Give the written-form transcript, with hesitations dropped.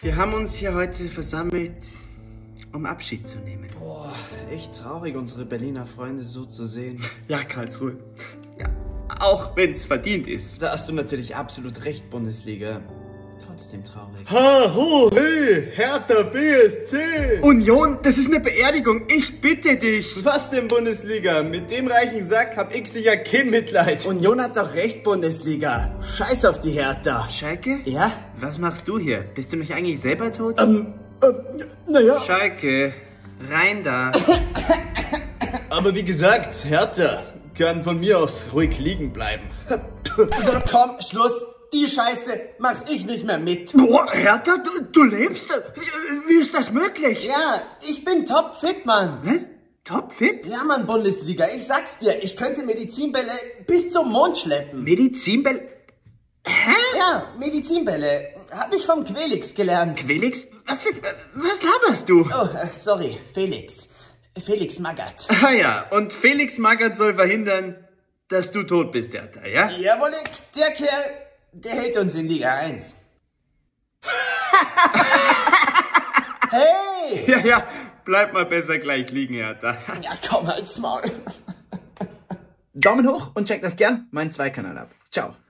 Wir haben uns hier heute versammelt, um Abschied zu nehmen. Boah, echt traurig, unsere Berliner Freunde so zu sehen. Ja, Karlsruhe. Ja, auch wenn es verdient ist. Da hast du natürlich absolut recht, Bundesliga. Trotzdem traurig. Ha, ho, hey, Hertha BSC! Union, das ist eine Beerdigung, ich bitte dich! Was denn, Bundesliga? Mit dem reichen Sack hab ich sicher kein Mitleid. Union hat doch recht, Bundesliga. Scheiß auf die Hertha. Schalke? Ja? Was machst du hier? Bist du nicht eigentlich selber tot? Naja. Schalke, rein da. Aber wie gesagt, Hertha kann von mir aus ruhig liegen bleiben. Komm, Schluss. Die Scheiße mach ich nicht mehr mit. Boah, Hertha, du lebst? Wie ist das möglich? Ja, ich bin topfit, Mann. Was? Topfit? Ja, Mann, Bundesliga, ich sag's dir, ich könnte Medizinbälle bis zum Mond schleppen. Medizinbälle? Hä? Ja, Medizinbälle. Hab ich vom Quelix gelernt. Quelix? Was laberst du? Oh, sorry, Felix. Felix Magath. Ah ja, und Felix Magath soll verhindern, dass du tot bist, Hertha, ja? Jawohl, der Kerl... Der hält uns in Liga 1. Hey! Ja, bleib mal besser gleich liegen, Hertha. Ja, komm halt's Maul. Daumen hoch und checkt euch gern meinen Zweikanal ab. Ciao.